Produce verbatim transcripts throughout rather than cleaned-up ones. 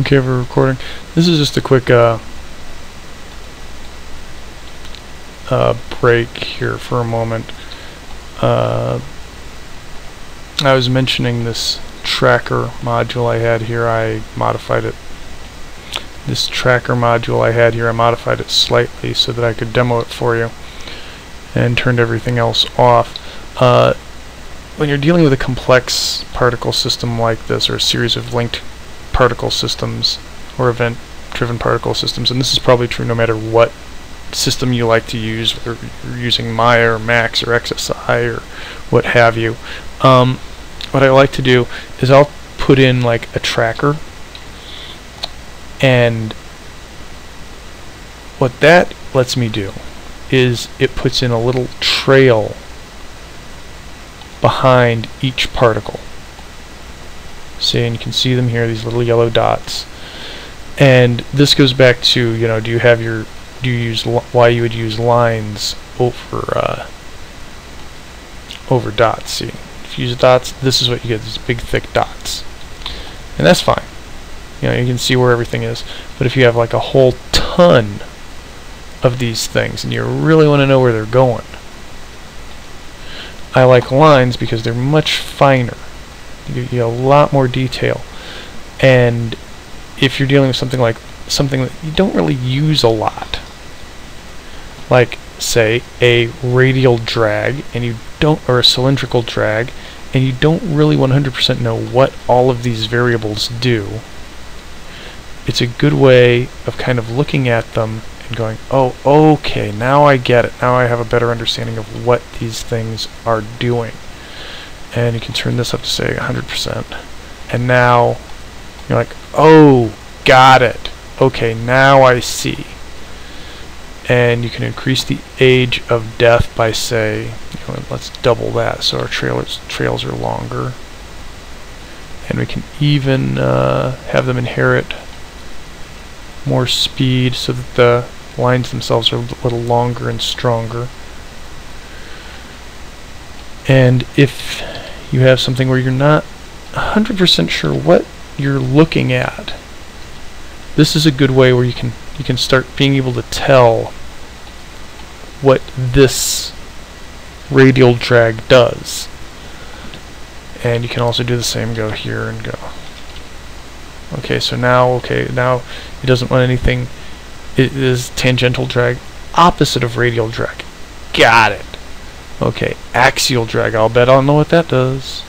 Okay, we're recording. This is just a quick uh, uh, break here for a moment. Uh, I was mentioning this tracker module I had here. I modified it. This tracker module I had here, I modified it slightly so that I could demo it for you, and turned everything else off. Uh, when you're dealing with a complex particle system like this, or a series of linked particle systems or event driven particle systems, and this is probably true no matter what system you like to use, whether you're using Maya or Max or X S I or what have you, um, what I like to do is I'll put in like a tracker, and what that lets me do is it puts in a little trail behind each particle. See, and you can see them here, these little yellow dots. And this goes back to, you know, do you have your, do you use, li why you would use lines over, uh, over dots. See, if you use dots, this is what you get, these big thick dots. And that's fine. You know, you can see where everything is. But if you have like a whole ton of these things and you really want to know where they're going, I like lines because they're much finer. You get a lot more detail, and if you're dealing with something like something that you don't really use a lot, like say a radial drag, and you don't, or a cylindrical drag, and you don't really one hundred percent know what all of these variables do, it's a good way of kind of looking at them and going, oh, okay, now I get it. Now I have a better understanding of what these things are doing. And you can turn this up to say one hundred percent, and now you're like, oh, got it, okay, now I see. And you can increase the age of death by, say, you know, let's double that so our trailers trails are longer, and we can even uh, have them inherit more speed so that the lines themselves are a little longer and stronger. And if you have something where you're not one hundred percent sure what you're looking at, this is a good way where you can you can start being able to tell what this radial drag does. And you can also do the same, go here and go. Okay, so now okay, now it doesn't want anything. It is tangential drag, opposite of radial drag. Got it. Okay, axial drag, I'll bet I'll know what that does.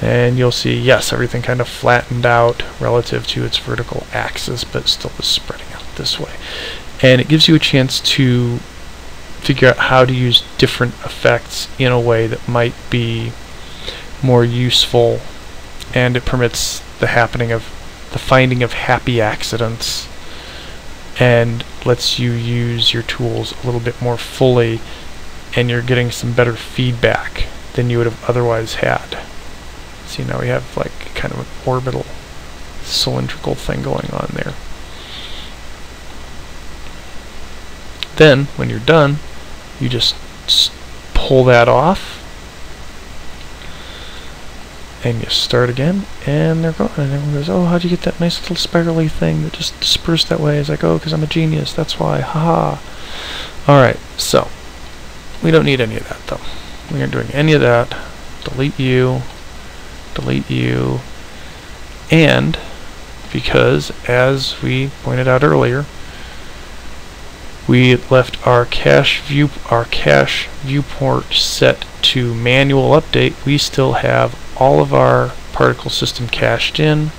And you'll see, yes, everything kind of flattened out relative to its vertical axis, but still is spreading out this way. And it gives you a chance to figure out how to use different effects in a way that might be more useful, and it permits the happening of, the finding of happy accidents, and lets you use your tools a little bit more fully, and you're getting some better feedback than you would have otherwise had. See, now we have like kind of an orbital cylindrical thing going on there. Then when you're done, you just pull that off and you start again, and they're going, and everyone goes, oh, how'd you get that nice little spirally thing that just dispersed that way? It's like, oh, because I'm a genius, that's why, haha. -ha. Alright, so, we don't need any of that, though. We aren't doing any of that. Delete you, delete you, and, because, as we pointed out earlier, we left our cache view, our cache viewport set to manual update, we still have all of our particle system cached in,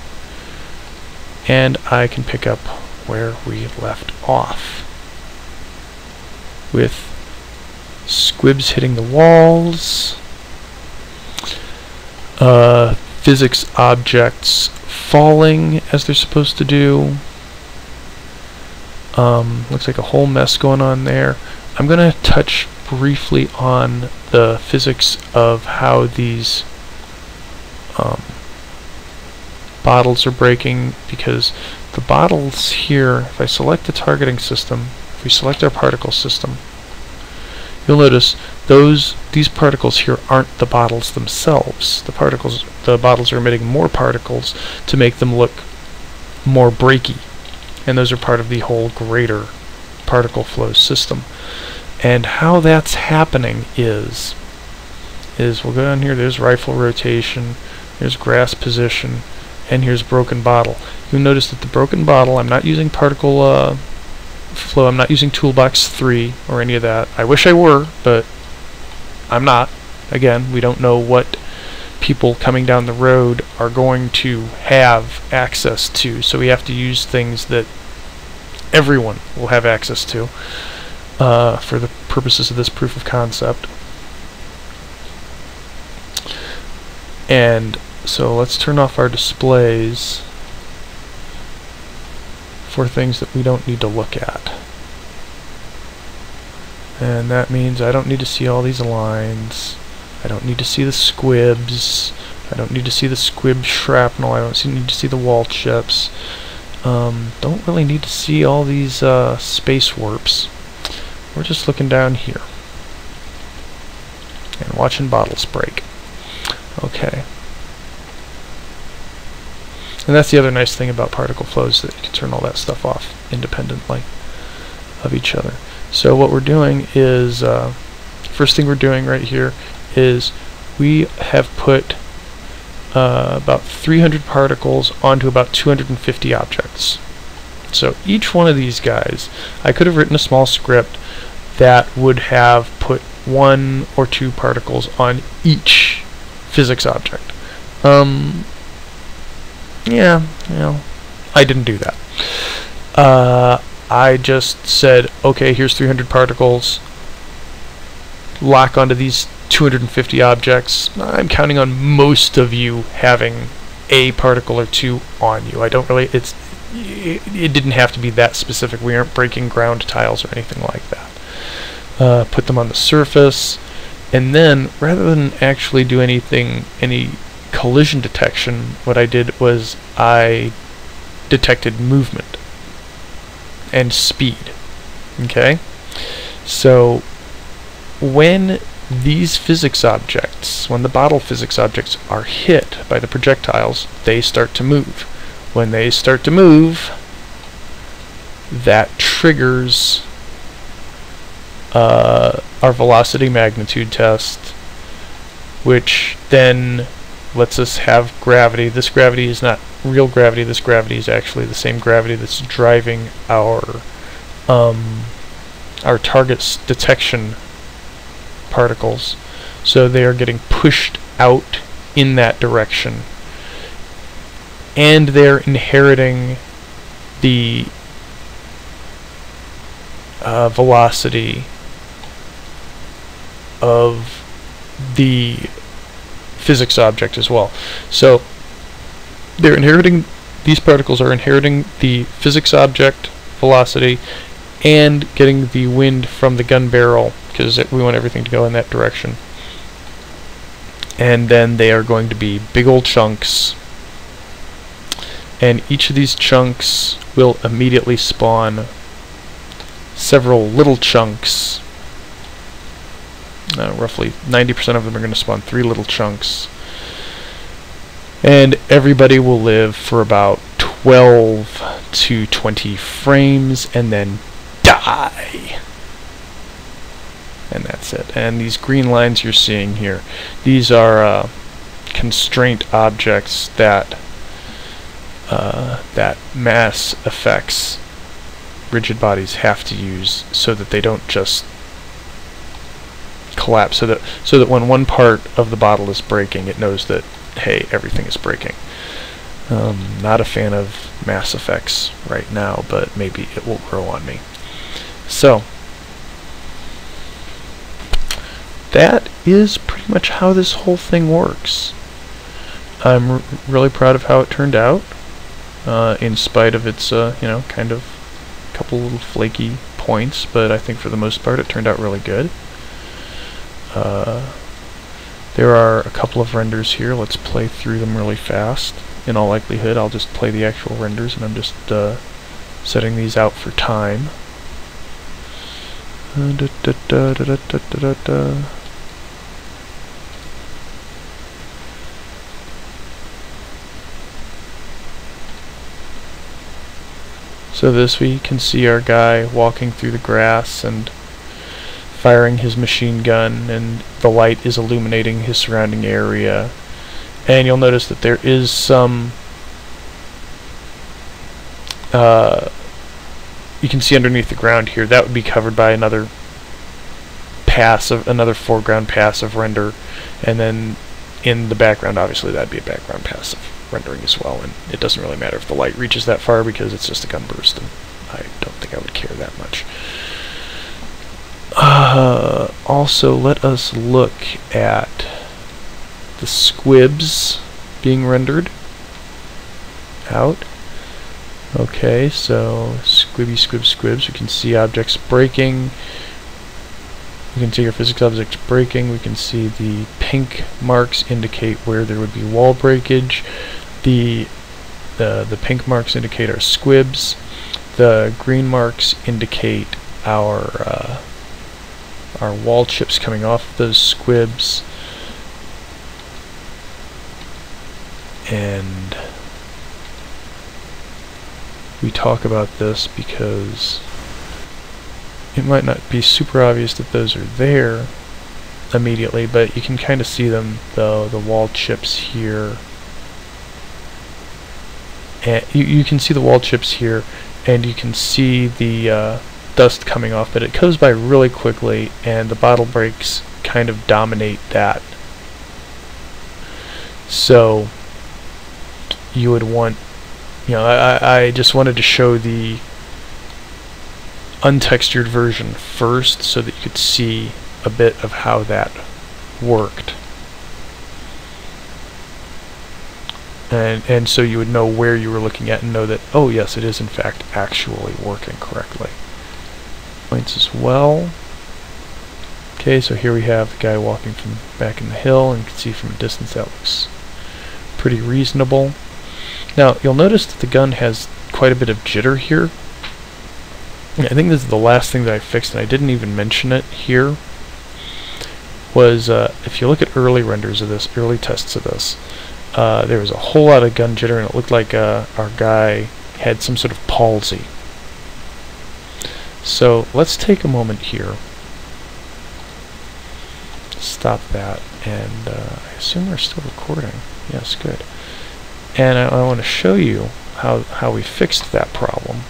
and I can pick up where we left off with squibs hitting the walls, uh, physics objects falling as they're supposed to do. Um, looks like a whole mess going on there. I'm gonna touch briefly on the physics of how these Um, bottles are breaking, because the bottles here, if I select the targeting system, if we select our particle system, you'll notice those these particles here aren't the bottles themselves. The particles, the bottles are emitting more particles to make them look more breaky, and those are part of the whole greater particle flow system. And how that's happening is is we'll go down here. There's rifle rotation, there's grass position, and here's broken bottle. You'll notice that the broken bottle, I'm not using particle uh, flow, I'm not using toolbox three or any of that. I wish I were, but I'm not. Again, we don't know what people coming down the road are going to have access to, so we have to use things that everyone will have access to uh, for the purposes of this proof of concept. And so let's turn off our displays for things that we don't need to look at. And that means I don't need to see all these lines, I don't need to see the squibs, I don't need to see the squib shrapnel, I don't need to see the wall chips, um, don't really need to see all these uh, space warps. We're just looking down here and watching bottles break. Okay. And that's the other nice thing about particle flows, that you can turn all that stuff off independently of each other. So what we're doing is, uh, first thing we're doing right here is we have put uh, about three hundred particles onto about two hundred fifty objects. So each one of these guys, I could have written a small script that would have put one or two particles on each physics object. Um, yeah, you know, I didn't do that. Uh, I just said, okay, here's three hundred particles, lock onto these two hundred fifty objects. I'm counting on most of you having a particle or two on you. I don't really, it's, it, it didn't have to be that specific. We aren't breaking ground tiles or anything like that. Uh, put them on the surface, and then rather than actually do anything, any collision detection, what I did was I detected movement and speed. Okay? So when these physics objects, when the bottle physics objects are hit by the projectiles, they start to move. When they start to move, that triggers uh, our velocity magnitude test, which then lets us have gravity. This gravity is not real gravity, this gravity is actually the same gravity that's driving our um, our target's detection particles, so they are getting pushed out in that direction, and they're inheriting the uh, velocity of the physics object as well. So they're inheriting, these particles are inheriting the physics object velocity and getting the wind from the gun barrel, because we want everything to go in that direction. And then they are going to be big old chunks, and each of these chunks will immediately spawn several little chunks. Uh, roughly ninety percent of them are going to spawn three little chunks, and everybody will live for about twelve to twenty frames and then die, and that's it. And these green lines you're seeing here, these are uh, constraint objects that uh, that mass effects rigid bodies have to use so that they don't just collapse, so that so that when one part of the bottle is breaking, it knows that, hey, everything is breaking. Um, not a fan of mass effects right now, but maybe it will grow on me. So that is pretty much how this whole thing works. I'm r really proud of how it turned out, uh, in spite of its uh, you know, kind of couple little flaky points, but I think for the most part it turned out really good. Uh, there are a couple of renders here. Let's play through them really fast. In all likelihood, I'll just play the actual renders, and I'm just uh, setting these out for time. Uh, da, da, da, da, da, da, da. So this, we can see our guy walking through the grass and firing his machine gun, and the light is illuminating his surrounding area. And you'll notice that there is some uh, you can see underneath the ground here that would be covered by another pass of another foreground passive render, and then in the background obviously that'd be a background passive rendering as well, and it doesn't really matter if the light reaches that far because it's just a gun burst, and I don't think I would care that much. Uh, also, let us look at the squibs being rendered out. Okay, so squibby squib squibs, we can see objects breaking, we can see our physics objects breaking, we can see the pink marks indicate where there would be wall breakage, the the, the pink marks indicate our squibs, the green marks indicate our uh, our wall chips coming off those squibs, and we talk about this because it might not be super obvious that those are there immediately, but you can kind of see them though, the wall chips here, and you, you can see the wall chips here, and you can see the uh, dust coming off, but it goes by really quickly, and the bottle breaks kind of dominate that. So you would want, you know, I, I just wanted to show the untextured version first so that you could see a bit of how that worked, and and so you would know where you were looking at and know that, oh yes, it is in fact actually working correctly. Points as well. Okay, so here we have the guy walking from back in the hill, and you can see from a distance that looks pretty reasonable. Now you'll notice that the gun has quite a bit of jitter here. I think this is the last thing that I fixed, and I didn't even mention it here, was uh, if you look at early renders of this, early tests of this, uh, there was a whole lot of gun jitter, and it looked like uh, our guy had some sort of palsy. So let's take a moment here, stop that, and uh, I assume we're still recording. Yes, good. And I, I want to show you how, how we fixed that problem.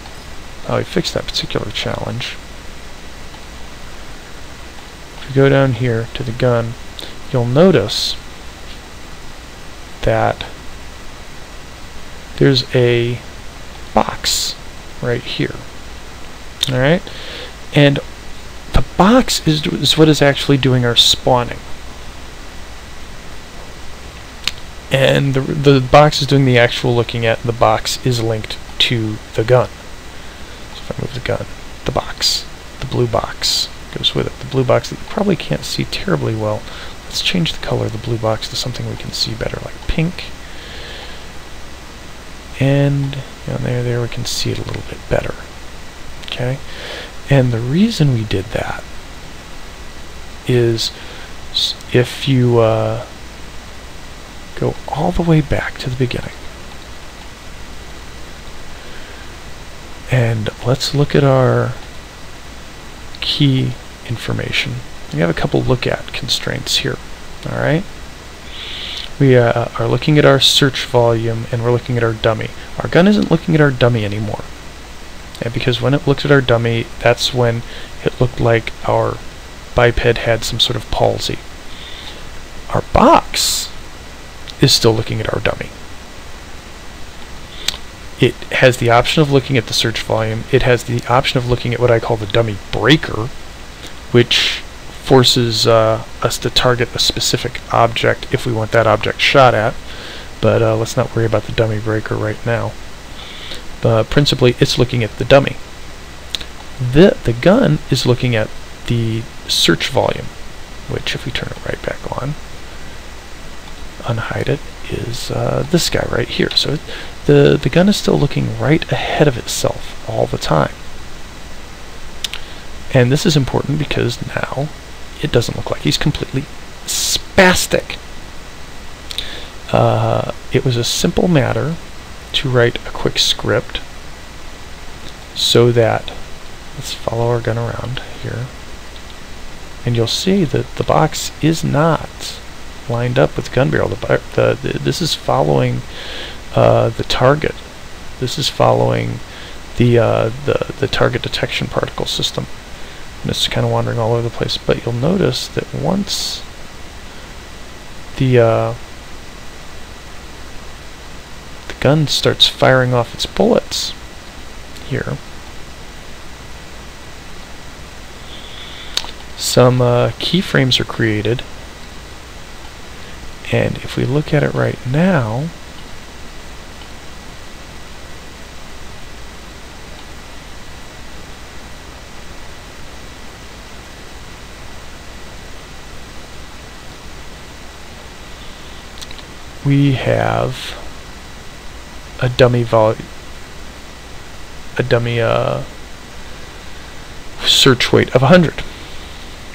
How we fixed that particular challenge. If you go down here to the gun, you'll notice that there's a box right here. Alright? And the box is, is what is actually doing our spawning. And the, the box is doing the actual looking at, the box is linked to the gun. If I move the gun, the box, the blue box goes with it. The blue box that you probably can't see terribly well. Let's change the color of the blue box to something we can see better, like pink. And down there, there we can see it a little bit better. Okay? And the reason we did that is if you uh, go all the way back to the beginning, and let's look at our key information. We have a couple look at constraints here. All right, we uh, are looking at our search volume, and we're looking at our dummy. Our gun isn't looking at our dummy anymore, and because when it looked at our dummy, that's when it looked like our biped had some sort of palsy. Our box is still looking at our dummy. It has the option of looking at the search volume. It has the option of looking at what I call the dummy breaker, which forces uh, us to target a specific object if we want that object shot at. But uh, let's not worry about the dummy breaker right now. Uh, principally, it's looking at the dummy. The, the gun is looking at the search volume, which if we turn it right back on, unhide it, is uh, this guy right here. So it, the, the gun is still looking right ahead of itself all the time. And this is important because now it doesn't look like he's completely spastic. Uh, it was a simple matter to write a quick script so that, let's follow our gun around here, and you'll see that the box is not lined up with the gun barrel. The, the, the, this is following uh, the target. This is following the, uh, the, the target detection particle system. And it's kind of wandering all over the place, but you'll notice that once the, uh, the gun starts firing off its bullets here, some uh, keyframes are created. And if we look at it right now, we have a dummy vol a dummy uh, search weight of one hundred.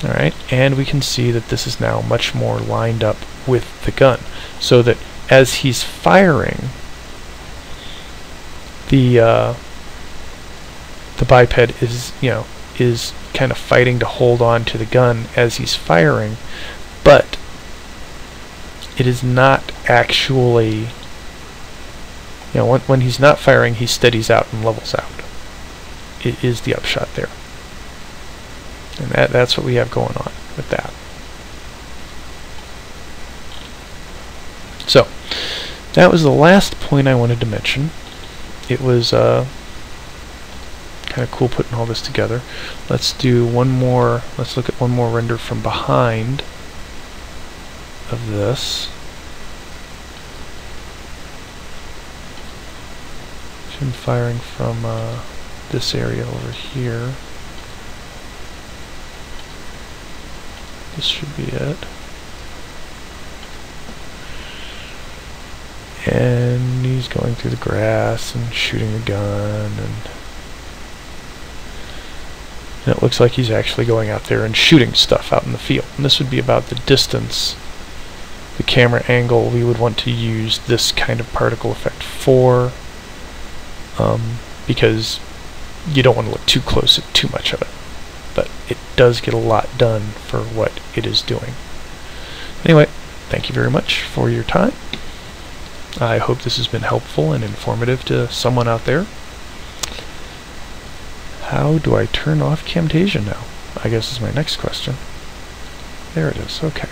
All right, and we can see that this is now much more lined up with the gun, so that as he's firing, the uh, the biped is you know is kind of fighting to hold on to the gun as he's firing, but it is not actually, you know, when, when he's not firing, he steadies out and levels out. It is the upshot there. And that, that's what we have going on with that. So, that was the last point I wanted to mention. It was uh, kind of cool putting all this together. Let's do one more, let's look at one more render from behind of this. I'm firing from uh, this area over here. This should be it. And he's going through the grass and shooting the gun, and, and it looks like he's actually going out there and shooting stuff out in the field. And this would be about the distance, the camera angle we would want to use this kind of particle effect for, um, because you don't want to look too close at too much of it. But it does get a lot done for what it is doing. Anyway, thank you very much for your time. I hope this has been helpful and informative to someone out there. How do I turn off Camtasia now? I guess is my next question. There it is, okay.